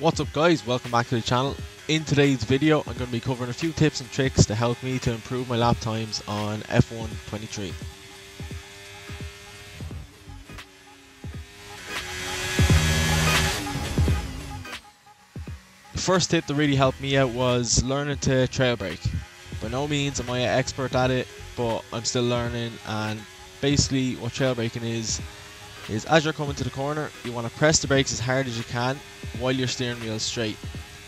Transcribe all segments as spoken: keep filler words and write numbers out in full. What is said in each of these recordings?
What's up guys, welcome back to the channel. In today's video I'm going to be covering a few tips and tricks to help me to improve my lap times on F one twenty-three. The first tip that really helped me out was learning to trail brake. By no means am I an expert at it, but I'm still learning, and basically what trail braking is is as you're coming to the corner, you want to press the brakes as hard as you can while your steering wheel is straight.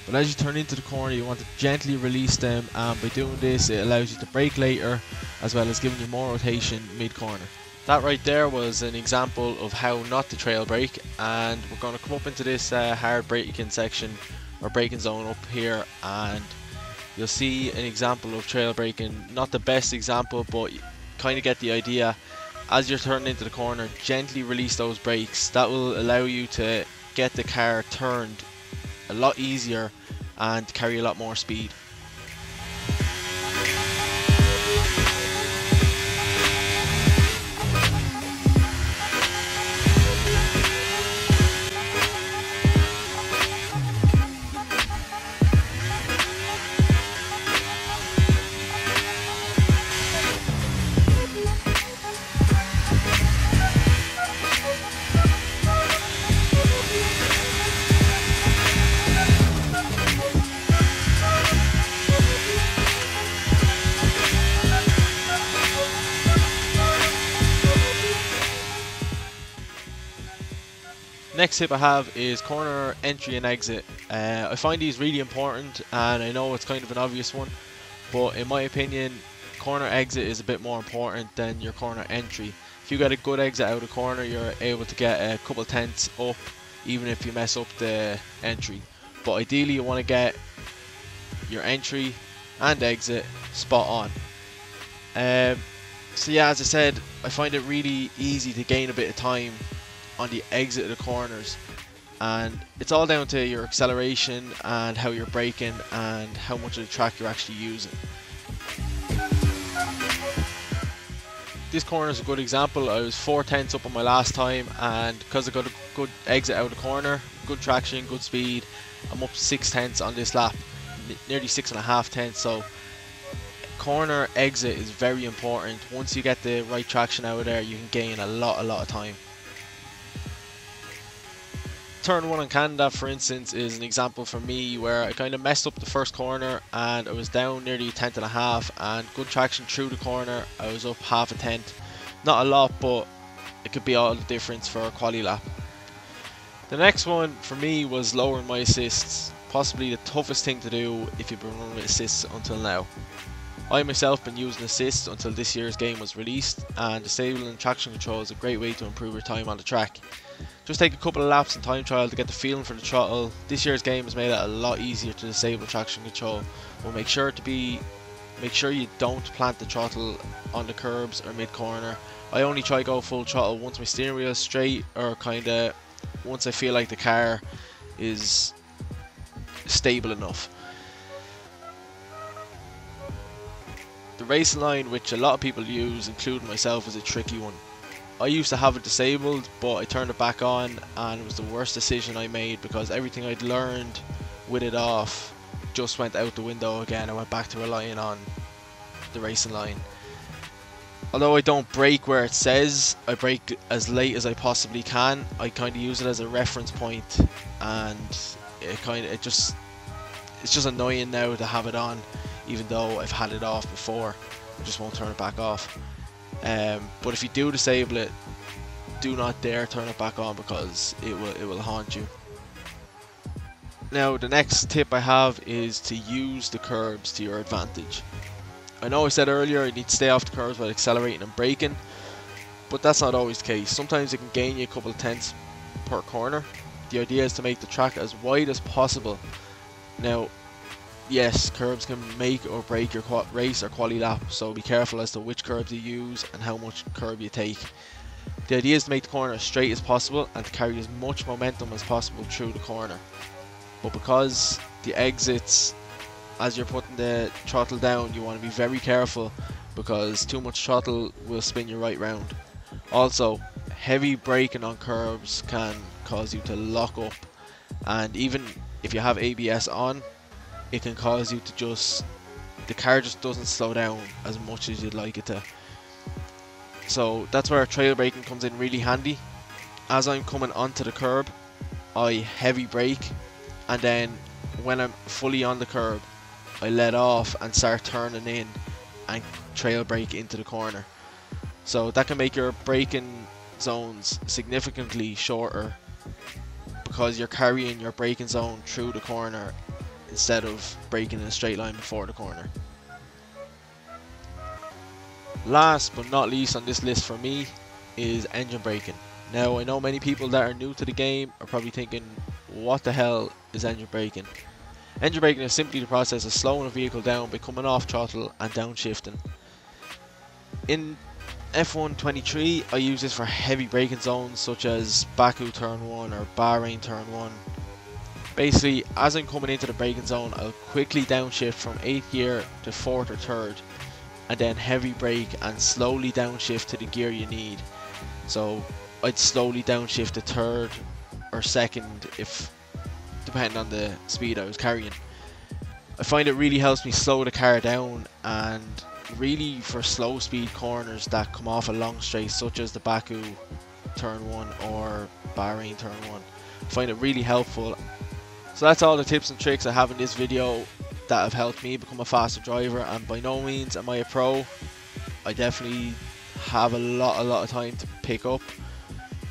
But as you turn into the corner, you want to gently release them, and by doing this it allows you to brake later as well as giving you more rotation mid-corner. That right there was an example of how not to trail brake, and we're going to come up into this uh, hard braking section or braking zone up here, and you'll see an example of trail braking. Not the best example, but you kind of get the idea. As you're turning into the corner, gently release those brakes. That will allow you to get the car turned a lot easier and carry a lot more speed. Next tip I have is corner entry and exit. Uh, I find these really important, and I know it's kind of an obvious one, but in my opinion corner exit is a bit more important than your corner entry. If you get a good exit out of the corner, you're able to get a couple tenths up even if you mess up the entry. But ideally you want to get your entry and exit spot on. Um, so yeah, as I said, I find it really easy to gain a bit of time on the exit of the corners, and it's all down to your acceleration and how you're braking and how much of the track you're actually using. This corner is a good example. I was four tenths up on my last time, and because I got a good exit out of the corner, good traction, good speed, I'm up six tenths on this lap, nearly six and a half tenths. So corner exit is very important. Once you get the right traction out of there, you can gain a lot a lot of time. Turn one in Canada, for instance, is an example for me where I kind of messed up the first corner, and I was down nearly a tenth and a half, and good traction through the corner, I was up half a tenth. Not a lot, but it could be all the difference for a quali lap. The next one for me was lowering my assists, possibly the toughest thing to do if you've been running with assists until now. I myself been using assists until this year's game was released, and disabling traction control is a great way to improve your time on the track. Just take a couple of laps and time trial to get the feeling for the throttle. This year's game has made it a lot easier to disable traction control, but make sure to be, make sure you don't plant the throttle on the kerbs or mid corner. I only try to go full throttle once my steering wheel is straight, or kinda once I feel like the car is stable enough. The racing line, which a lot of people use, including myself, is a tricky one. I used to have it disabled, but I turned it back on, and it was the worst decision I made because everything I'd learned with it off just went out the window again. I went back to relying on the racing line. Although I don't brake where it says, I brake as late as I possibly can. I kind of use it as a reference point, and it kind of it just it's just annoying now to have it on, even though I've had it off before. I just won't turn it back off. Um, but if you do disable it, do not dare turn it back on because it will it will haunt you. Now the next tip I have is to use the kerbs to your advantage. I know I said earlier you need to stay off the kerbs while accelerating and braking, but that's not always the case. Sometimes it can gain you a couple of tenths per corner. The idea is to make the track as wide as possible. Now, yes, kerbs can make or break your race or quali lap, so be careful as to which kerbs you use and how much curb you take. The idea is to make the corner as straight as possible and to carry as much momentum as possible through the corner. But because the exits, as you're putting the throttle down, you want to be very careful because too much throttle will spin you right round. Also, heavy braking on kerbs can cause you to lock up, and even if you have A B S on, it can cause you to just, the car just doesn't slow down as much as you'd like it to. So that's where trail braking comes in really handy. As I'm coming onto the curb, I heavy brake, and then when I'm fully on the curb, I let off and start turning in and trail brake into the corner. So that can make your braking zones significantly shorter, because you're carrying your braking zone through the corner instead of braking in a straight line before the corner. Last but not least on this list for me is engine braking. Now, I know many people that are new to the game are probably thinking, what the hell is engine braking? Engine braking is simply the process of slowing a vehicle down by coming off throttle and downshifting. In F one twenty-three, I use this for heavy braking zones such as Baku turn one or Bahrain turn one. Basically, as I'm coming into the braking zone, I'll quickly downshift from eighth gear to fourth or third, and then heavy brake and slowly downshift to the gear you need. So I'd slowly downshift to third or second, if depending on the speed I was carrying. I find it really helps me slow the car down, and really for slow speed corners that come off a long straight such as the Baku turn one or Bahrain turn one. I find it really helpful. So that's all the tips and tricks I have in this video that have helped me become a faster driver, and by no means am I a pro. I definitely have a lot a lot of time to pick up,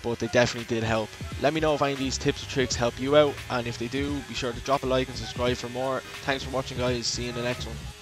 but they definitely did help. Let me know if any of these tips or tricks help you out, and if they do, be sure to drop a like and subscribe for more. Thanks for watching, guys. See you in the next one.